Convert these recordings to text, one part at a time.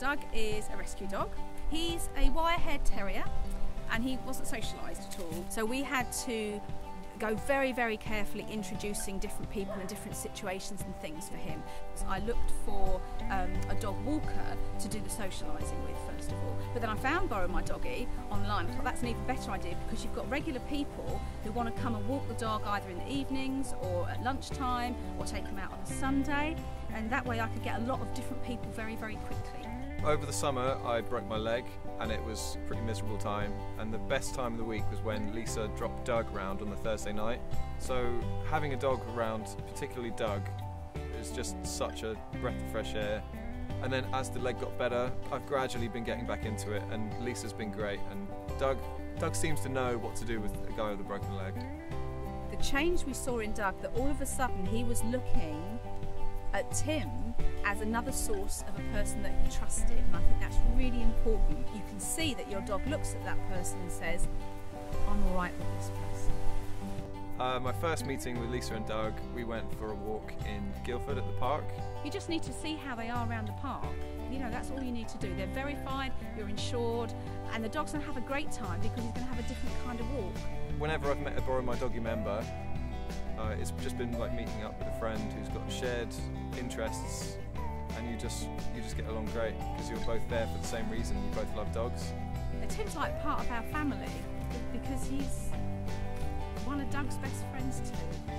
Doug is a rescue dog. He's a wire-haired terrier and he wasn't socialised at all. So we had to go very, very carefully introducing different people and different situations and things for him. So I looked for a dog walker to do the socialising with first of all. But then I found Borrow My Doggy online. I thought that's an even better idea because you've got regular people who want to come and walk the dog either in the evenings or at lunchtime or take them out on a Sunday. And that way I could get a lot of different people very, very quickly. Over the summer I broke my leg and it was a pretty miserable time, and the best time of the week was when Lisa dropped Doug round on the Thursday night. So having a dog around, particularly Doug, is just such a breath of fresh air. And then as the leg got better I've gradually been getting back into it, and Lisa's been great, and Doug seems to know what to do with a guy with a broken leg. The change we saw in Doug, that all of a sudden he was looking at Tim as another source of a person that he trusted, and I think that's really important. You can see that your dog looks at that person and says, I'm all right with this person. My first meeting with Lisa and Doug, we went for a walk in Guildford at the park. You just need to see how they are around the park. You know, that's all you need to do. They're verified, you're insured, and the dog's going to have a great time because he's going to have a different kind of walk. Whenever I've met a Borrow My Doggy member, it's just been like meeting up with a friend who's got shared interests, and you just get along great because you're both there for the same reason. You both love dogs. Tim's like part of our family because he's one of Doug's best friends too.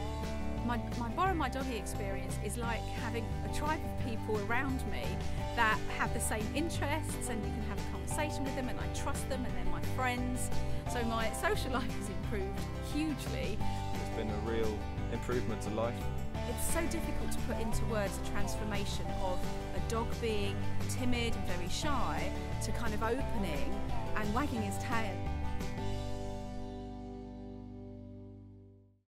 My Borrow My Doggy experience is like having a tribe of people around me that have the same interests, and you can have a conversation with them, and I trust them, and they're my friends. So my social life has improved hugely. It's been a real improvement to life. It's so difficult to put into words the transformation of a dog being timid and very shy to kind of opening and wagging his tail.